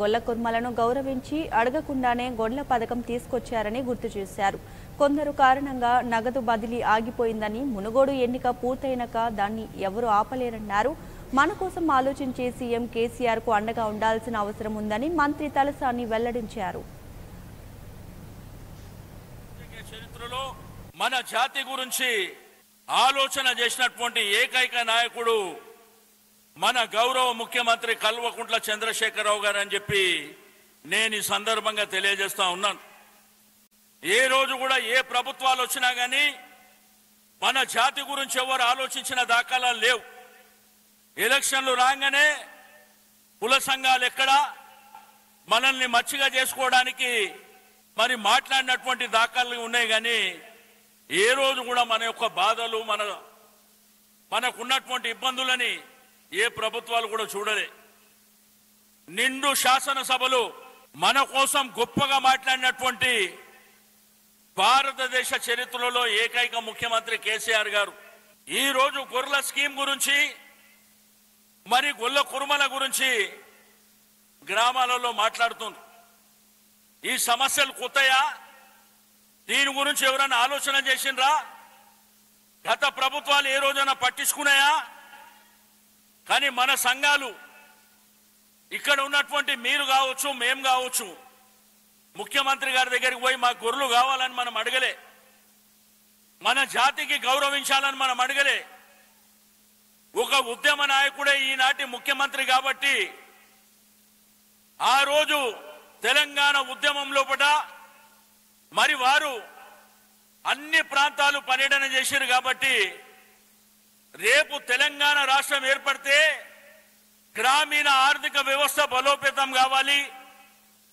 గొల్ల కుర్మలను గౌరవించి అడగకుండానే గొల్ల పథకం తీసుకొచ్చారని గుర్తు చేశారు. కొందరు కారణంగా నగదు బదిలీ ఆగిపోయిందని మునుగోడు ఎన్నిక పూర్తైనక దాన్ని ఎవరు ఆపలేరన్నారు. మన కోసం ఆలోచించే సీఎం కేసిఆర్ కు అండగా ఉండాల్సిన అవసరం ఉందని మంత్రి తలసాని వెల్లడించారు. చరిత్రలో మన జాతి గురించి ఆలోచన చేసినటువంటి ఏకైక నాయకుడు మన గౌరవ ముఖ్యమంత్రి కల్వకుంట్ల చంద్రశేఖర్ రావు గారు అని చెప్పి నేను ఈ సందర్భంగా తెలియజేస్తా ఉన్నాను. ఏ రోజు కూడా ఏ ప్రభుత్వాలు వచ్చినా కానీ మన జాతి గురించి ఎవరు ఆలోచించిన దాఖలాలు లేవు. ఎలక్షన్లు రాగానే కుల సంఘాలు ఎక్కడా మనల్ని మచ్చిగా చేసుకోవడానికి మరి మాట్లాడినటువంటి దాఖలు ఉన్నాయి కానీ ఏ రోజు కూడా మన యొక్క బాధలు మనకున్నటువంటి ఇబ్బందులని ఏ ప్రభుత్వాలు కూడా చూడలే. నిండు శాసనసభలు మన కోసం గొప్పగా మాట్లాడినటువంటి భారతదేశ చరిత్రలో ఏకైక ముఖ్యమంత్రి కేసీఆర్ గారు ఈ రోజు గొర్ల స్కీమ్ గురించి మరి గొల్ల కుర్మల గురించి గ్రామాలలో మాట్లాడుతుంది. ఈ సమస్యలు కొత్తయా? దీని గురించి ఎవరైనా ఆలోచన చేసిండ్రా? గత ప్రభుత్వాలు ఏ రోజైనా పట్టించుకున్నాయా? కానీ మన సంఘాలు ఇక్కడ ఉన్నటువంటి మీరు కావచ్చు, మేము కావచ్చు, ముఖ్యమంత్రి గారి దగ్గరికి పోయి మా గొర్రెలు కావాలని మనం అడగలే, మన జాతికి గౌరవించాలని మనం అడగలే. ఒక ఉద్యమ నాయకుడే ఈనాటి ముఖ్యమంత్రి కాబట్టి ఆ రోజు తెలంగాణ ఉద్యమం లోపల మరి వారు అన్ని ప్రాంతాలు పర్యటన చేశారు కాబట్టి రేపు తెలంగాణ రాష్ట్రం ఏర్పడితే గ్రామీణ ఆర్థిక వ్యవస్థ బలోపేతం కావాలి,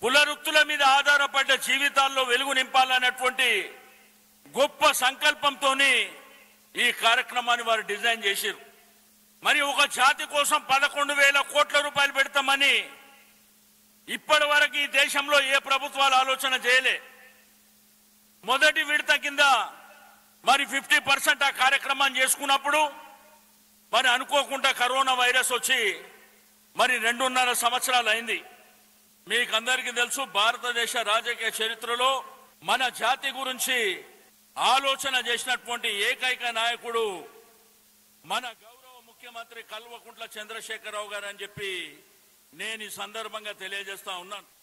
పునరుత్తుల మీద ఆధారపడ్డ జీవితాల్లో వెలుగు నింపాలనేటువంటి గొప్ప సంకల్పంతో ఈ కార్యక్రమాన్ని వారు డిజైన్ చేశారు. మరి ఒక జాతి కోసం 11,000 కోట్ల రూపాయలు పెడతామని ఇప్పటి వరకు ఈ దేశంలో ఏ ప్రభుత్వాలు ఆలోచన చేయలే. మొదటి విడత కింద మరి 50% ఆ కార్యక్రమాన్ని చేసుకున్నప్పుడు మరి అనుకోకుండా కరోనా వైరస్ వచ్చి మరి 2.5 సంవత్సరాలు అయింది. మీకందరికీ తెలుసు భారతదేశ రాజకీయ చరిత్రలో మన జాతి గురించి ఆలోచన చేసినటువంటి ఏకైక నాయకుడు మన గౌరవ ముఖ్యమంత్రి కల్వకుంట్ల చంద్రశేఖర్ రావు గారు అని చెప్పి నేను ఈ సందర్భంగా తెలియజేస్తా ఉన్నాను.